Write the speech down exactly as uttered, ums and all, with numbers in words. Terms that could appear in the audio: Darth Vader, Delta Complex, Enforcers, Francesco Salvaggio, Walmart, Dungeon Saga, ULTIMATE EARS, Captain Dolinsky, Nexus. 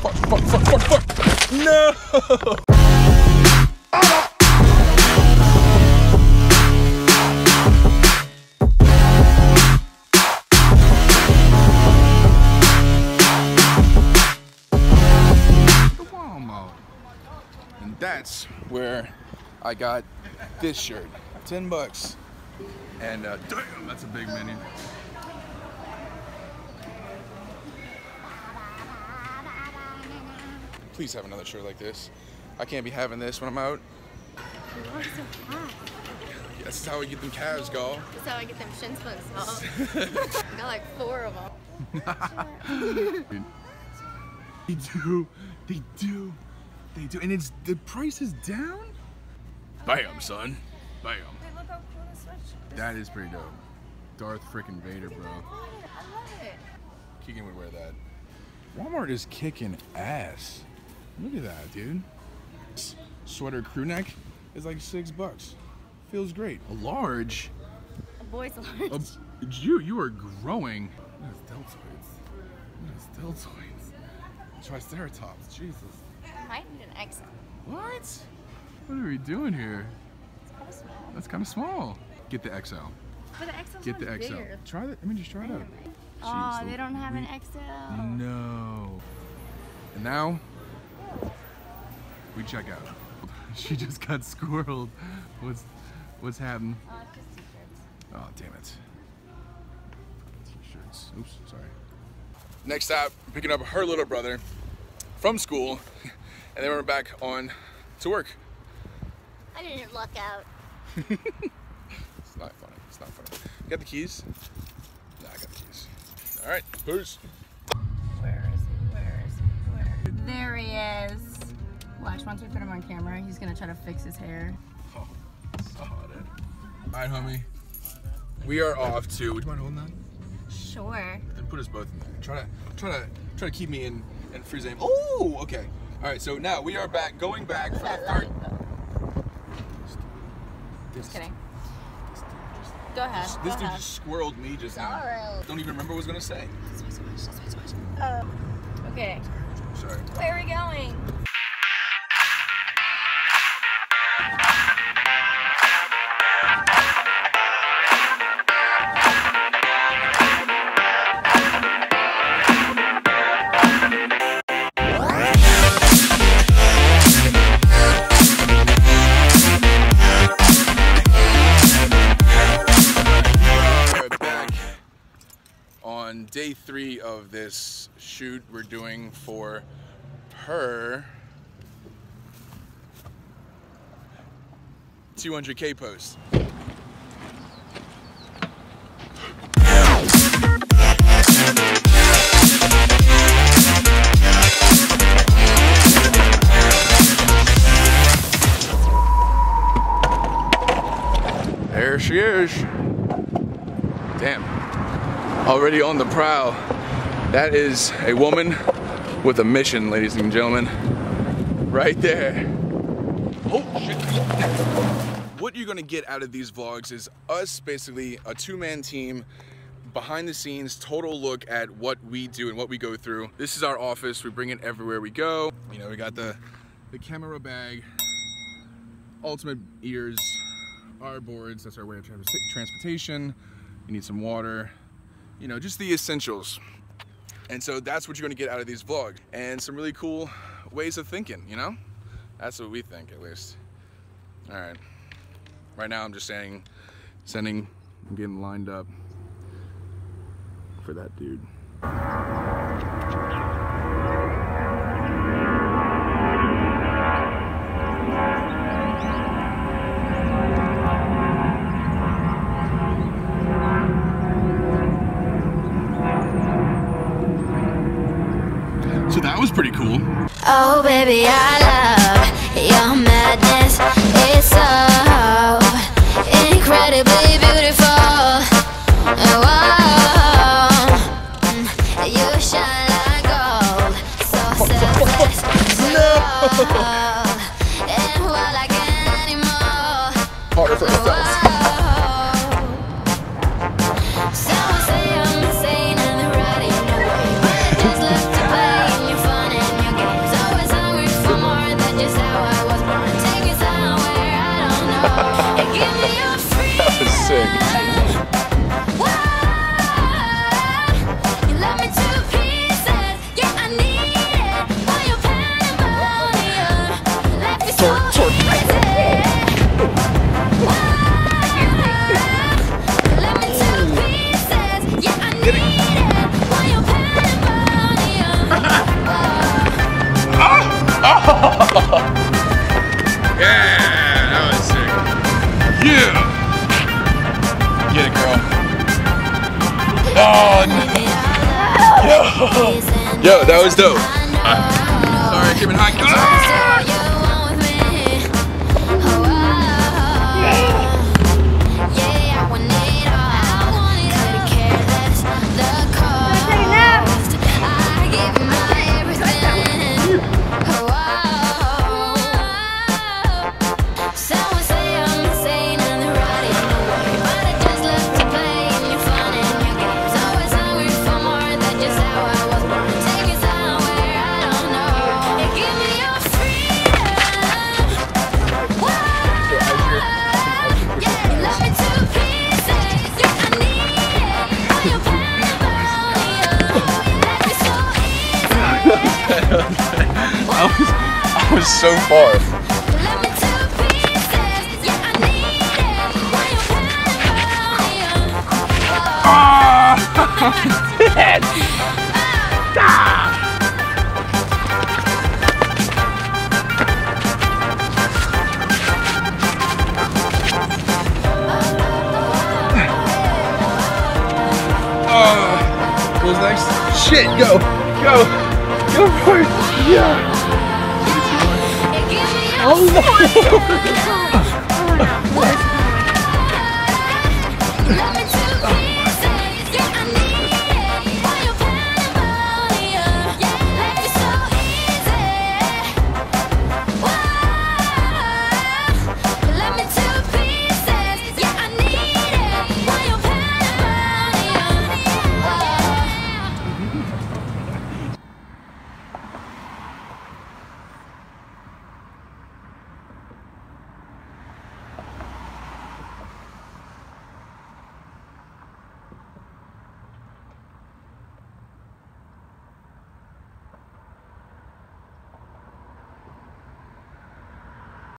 Fuck, fuck, fuck, fuck, fuck! No! The wall mode. And that's where I got this shirt. Ten bucks. And uh, damn, that's a big menu. Please have another shirt like this. I can't be having this when I'm out. You are so hot. Yeah, this is how I get them calves, y'all. This is how I get them shin splints, y'all. I got like four of them. They do. They do. They do. And it's the price is down? Okay. Bam, son. Bam. Wait, look how cool the sweatshirt is. That is pretty dope. Darth freaking Vader, bro. I love it. Keegan would wear that. Walmart is kicking ass. Look at that, dude. This sweater crew neck is like six bucks. Feels great. A large. A boy's large. A, you, you are growing. Look at his deltoids. Look at his deltoids. Triceratops, Jesus. I might need an X L. What? What are we doing here? It's kind of small. That's kind of small. Get the X L. But the X L's Get the X L. Bigger. Try that. Let me just try it out. Jeez, oh, they don't have an X L. No. And now. We check out. She just got squirreled. What's what's happening? Oh, uh, just t-shirts. Oh, damn it. T-shirts. Oops, sorry. Next stop, picking up her little brother from school, and then we're back on to work. I didn't luck out. It's not funny. It's not funny. You got the keys? Nah, I got the keys. All right, peace. Where is he? Where is he? Where? There he is. Watch, once we put him on camera, he's gonna try to fix his hair. Oh, saw it. Alright, homie. We are off to. Would you mind holding that? Sure. Then put us both in there. Try to try to try to keep me in and freeze aim. Oh, okay. Alright, so now we are back, going back for that third. Just kidding. This dude just Go ahead. This, this Go dude ahead. just squirreled me just now. Right. Don't even remember what I was gonna say. That's way too much, that's way too much. Uh, okay. Sorry. Where are we going? Day three of this shoot we're doing for her two hundred K post. There she is. Damn. Already on the prowl. That is a woman with a mission, ladies and gentlemen. Right there. Oh, shit. What you're gonna get out of these vlogs is us, basically a two-man team, behind the scenes, total look at what we do and what we go through. This is our office. We bring it everywhere we go. You know, we got the, the camera bag, Ultimate Ears, our boards. That's our way of tra transportation. You need some water. You know, just the essentials. And so that's what you're gonna get out of these vlogs. And some really cool ways of thinking, you know? That's what we think, at least. All right. Right now I'm just saying, sending, I'm getting lined up for that dude. Was pretty cool. Oh baby, I love your madness. It's so incredibly beautiful. Oh, you shine like gold, so selfless. No. And what I can anymore. Oh, Yo, that was dope. Sorry, keep it high. I was, I was so far. Oh, man. Ah! Oh, what was next? Shit, go, go. Go for it! Yeah! Oh my God!